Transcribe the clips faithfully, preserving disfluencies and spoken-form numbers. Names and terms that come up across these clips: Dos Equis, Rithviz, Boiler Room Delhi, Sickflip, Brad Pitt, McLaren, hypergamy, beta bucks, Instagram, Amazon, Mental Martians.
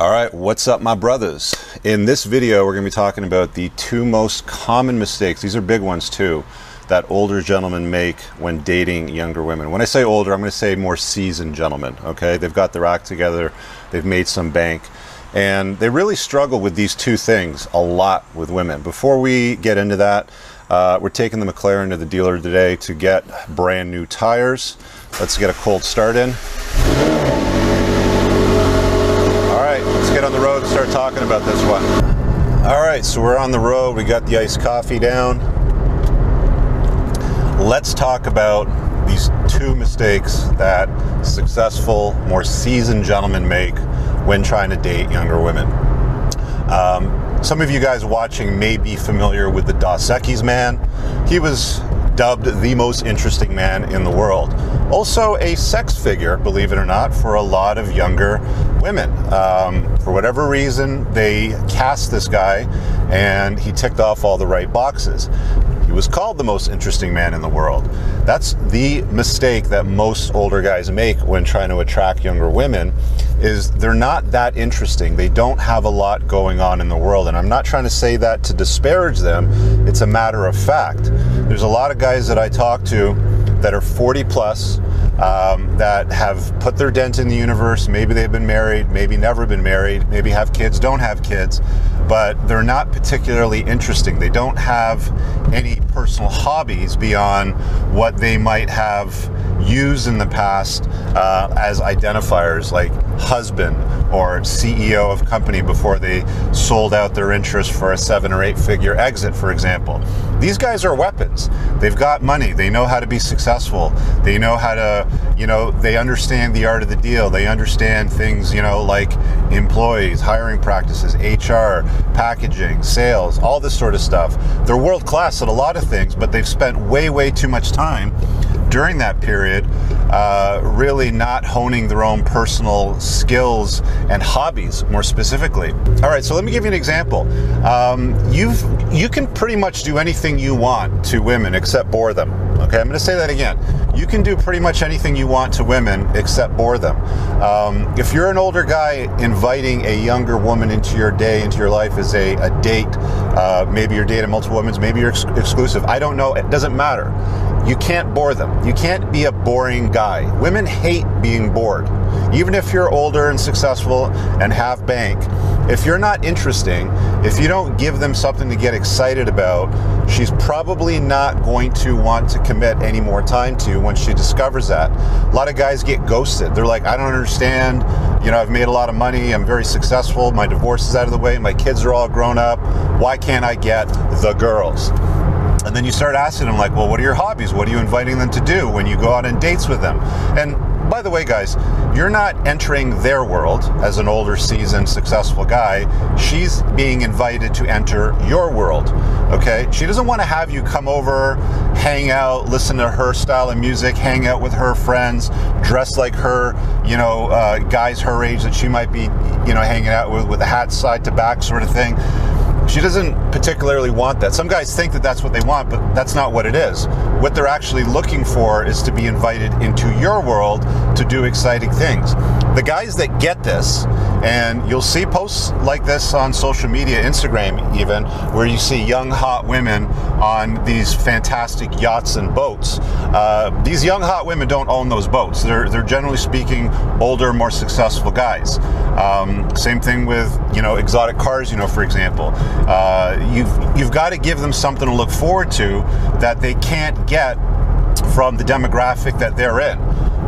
All right, what's up, my brothers? In this video, we're gonna be talking about the two most common mistakes, these are big ones too, that older gentlemen make when dating younger women. When I say older, I'm gonna say more seasoned gentlemen, okay? They've got their act together, they've made some bank, and they really struggle with these two things a lot with women. Before we get into that, uh, we're taking the McLaren to the dealer today to get brand new tires. Let's get a cold start in. Let's get on the road and start talking about this one. All right, so we're on the road. We got the iced coffee down. Let's talk about these two mistakes that successful, more seasoned gentlemen make when trying to date younger women. Um, some of you guys watching may be familiar with the Dos Equis man. He was dubbed the most interesting man in the world. Also a sex figure, believe it or not, for a lot of younger women. Um, for whatever reason, they cast this guy and he ticked off all the right boxes. He was called the most interesting man in the world. That's the mistake that most older guys make when trying to attract younger women, is they're not that interesting. They don't have a lot going on in the world. And I'm not trying to say that to disparage them. It's a matter of fact. There's a lot of guys that I talk to that are forty plus, um, that have put their dent in the universe. Maybe they've been married, maybe never been married, maybe have kids, don't have kids, but they're not particularly interesting. They don't have any personal hobbies beyond what they might have used in the past uh, as identifiers, like husband or C E O of company before they sold out their interest for a seven or eight figure exit, for example. These guys are weapons. They've got money. They know how to be successful. They know how to, you know, they understand the art of the deal. They understand things, you know, like employees, hiring practices, H R, packaging, sales, all this sort of stuff. They're world class at a lot of things, but they've spent way, way too much time during that period uh, really not honing their own personal skills and hobbies more specifically. All right, so let me give you an example. Um, you've, you can pretty much do anything you want to women except bore them. Okay, I'm gonna say that again. You can do pretty much anything you want to women except bore them. Um, if you're an older guy, inviting a younger woman into your day, into your life is a, a date. Uh, maybe you're dating multiple women, maybe you're ex exclusive. I don't know, it doesn't matter. You can't bore them. You can't be a boring guy. Women hate being bored. Even if you're older and successful and have bank, if you're not interesting, if you don't give them something to get excited about, she's probably not going to want to commit any more time to once she discovers that. A lot of guys get ghosted. They're like, I don't understand. You know, I've made a lot of money. I'm very successful. My divorce is out of the way. My kids are all grown up. Why can't I get the girls? And then you start asking them, like, well, what are your hobbies? What are you inviting them to do when you go out on dates with them? And by the way, guys, you're not entering their world as an older, seasoned, successful guy. She's being invited to enter your world, okay? She doesn't want to have you come over, hang out, listen to her style of music, hang out with her friends, dress like her, you know, uh, guys her age that she might be, you know, hanging out with, with a hat side to back sort of thing. She doesn't particularly want that. Some guys think that that's what they want, but that's not what it is. What they're actually looking for is to be invited into your world to do exciting things. The guys that get this, and you'll see posts like this on social media, Instagram even, where you see young hot women on these fantastic yachts and boats. Uh, these young hot women don't own those boats. They're, they're generally speaking older, more successful guys. Um, same thing with, you know, exotic cars, you know, for example. Uh, you've, you've got to give them something to look forward to that they can't get from the demographic that they're in.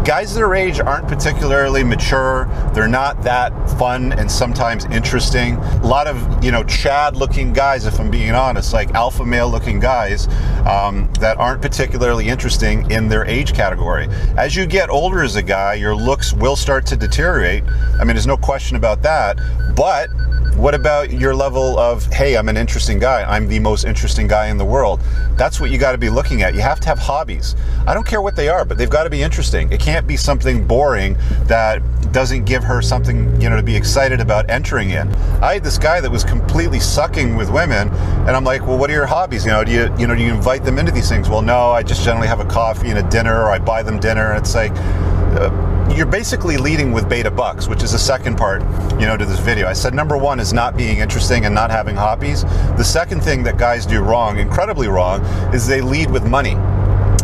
Guys their age aren't particularly mature. They're not that fun and sometimes interesting. A lot of, you know, Chad looking guys, if I'm being honest, like alpha male looking guys um, that aren't particularly interesting in their age category. As you get older as a guy, your looks will start to deteriorate. I mean, there's no question about that, but what about your level of, hey, I'm an interesting guy. I'm the most interesting guy in the world. That's what you got to be looking at. You have to have hobbies. I don't care what they are, but they've got to be interesting. It can't be something boring that doesn't give her something, you know, to be excited about entering in. I had this guy that was completely sucking with women, and I'm like, well, what are your hobbies? You know, do you, you know, do you invite them into these things? Well, no, I just generally have a coffee and a dinner, or I buy them dinner. And it's like, uh, you're basically leading with beta bucks, which is the second part, you know, to this video. I said number one is not being interesting and not having hobbies. The second thing that guys do wrong, incredibly wrong, is they lead with money.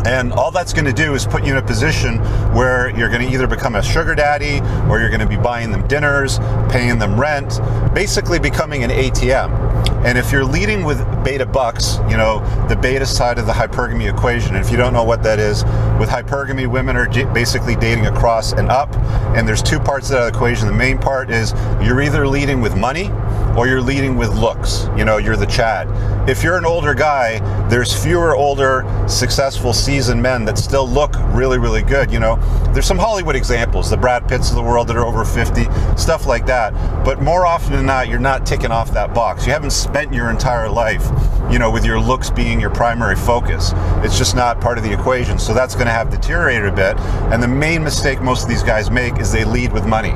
And all that's going to do is put you in a position where you're going to either become a sugar daddy, or you're going to be buying them dinners, paying them rent, basically becoming an A T M. And if you're leading with beta bucks, you know, the beta side of the hypergamy equation, and if you don't know what that is, with hypergamy, women are basically dating across and up, and there's two parts of that equation. The main part is you're either leading with money or you're leading with looks. You know, you're the Chad. If you're an older guy, there's fewer older, successful, seasoned men that still look really, really good. You know, there's some Hollywood examples, the Brad Pitts of the world that are over fifty, stuff like that. But more often than not, you're not ticking off that box. You haven't spent your entire life, you know, with your looks being your primary focus. It's just not part of the equation. So that's going to have deteriorated a bit. And the main mistake most of these guys make is they lead with money.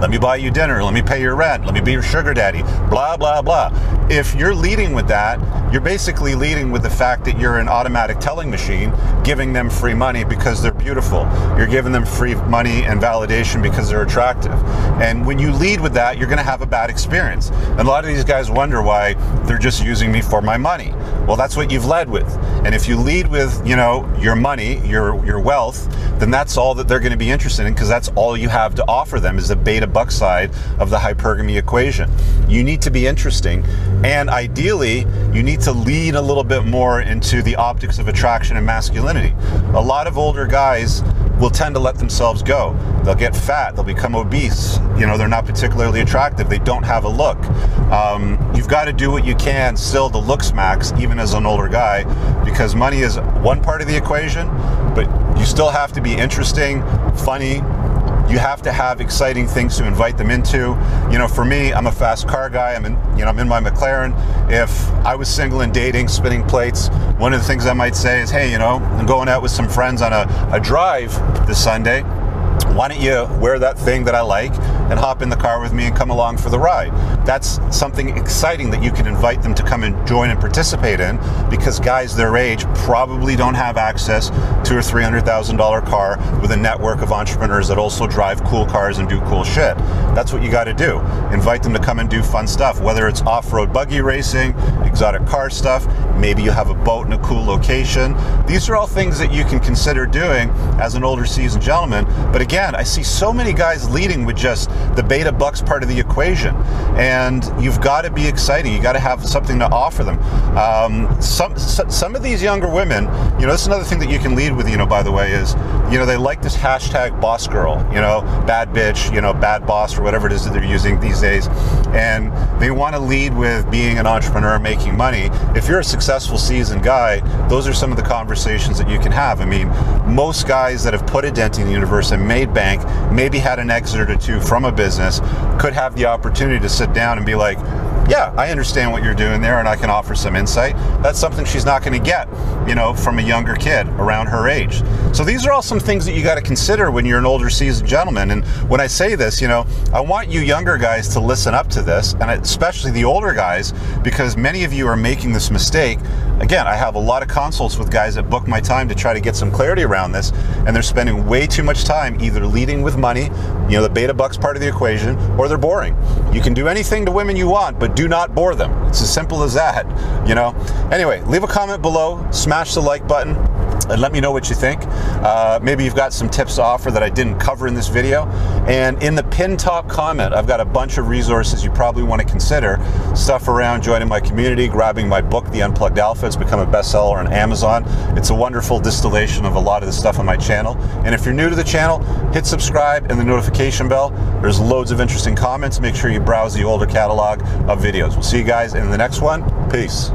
Let me buy you dinner, let me pay your rent, let me be your sugar daddy, blah, blah, blah. If you're leading with that, you're basically leading with the fact that you're an automatic telling machine, giving them free money because they're beautiful. You're giving them free money and validation because they're attractive. And when you lead with that, you're gonna have a bad experience. And a lot of these guys wonder why they're just using me for my money. Well, that's what you've led with. And if you lead with, you know, your money, your, your wealth, then that's all that they're gonna be interested in, because that's all you have to offer them is the beta buck side of the hypergamy equation. You need to be interesting, and ideally you need to lean a little bit more into the optics of attraction and masculinity. A lot of older guys will tend to let themselves go. They'll get fat, they'll become obese, you know, they're not particularly attractive, they don't have a look. Um, you've got to do what you can still to looks max, even as an older guy, because money is one part of the equation, but you still have to be interesting, funny. You have to have exciting things to invite them into. You know, for me, I'm a fast car guy. I'm in, you know, I'm in my McLaren. If I was single and dating, spinning plates, one of the things I might say is, hey, you know, I'm going out with some friends on a, a drive this Sunday. Why don't you wear that thing that I like and hop in the car with me and come along for the ride? That's something exciting that you can invite them to come and join and participate in, because guys their age probably don't have access to a three hundred thousand dollar car with a network of entrepreneurs that also drive cool cars and do cool shit. That's what you got to do. Invite them to come and do fun stuff, whether it's off-road buggy racing, exotic car stuff, maybe you have a boat in a cool location. These are all things that you can consider doing as an older seasoned gentleman. But again, I see so many guys leading with just the beta bucks part of the equation, and you've got to be exciting. You got to have something to offer them. Um, some some of these younger women, you know, this is another thing that you can lead with. You know, by the way, is you know they like this hashtag boss girl, you know, bad bitch, you know, bad boss, or whatever it is that they're using these days, and they want to lead with being an entrepreneur, making money. If you're a successful, seasoned guy, those are some of the conversations that you can have. I mean, most guys that have put a dent in the universe and made bank, maybe had an exit or two from a business, could have the opportunity to sit down and be like, yeah, I understand what you're doing there and I can offer some insight. That's something she's not going to get, you know, from a younger kid around her age. So these are all some things that you got to consider when you're an older seasoned gentleman. And when I say this, you know, I want you younger guys to listen up to this, and especially the older guys, because many of you are making this mistake. Again, I have a lot of consults with guys that book my time to try to get some clarity around this, and they're spending way too much time either leading with money, you know, the beta bucks part of the equation, or they're boring. You can do anything to women you want, but do not bore them. It's as simple as that, you know? Anyway, leave a comment below, smash the like button, and let me know what you think. Uh, maybe you've got some tips to offer that I didn't cover in this video. And in the pin top comment, I've got a bunch of resources you probably want to consider. Stuff around joining my community, grabbing my book, The Unplugged Alpha. It's become a bestseller on Amazon. It's a wonderful distillation of a lot of the stuff on my channel. And if you're new to the channel, hit subscribe and the notification bell. There's loads of interesting comments. Make sure you browse the older catalog of videos. We'll see you guys in the next one. Peace.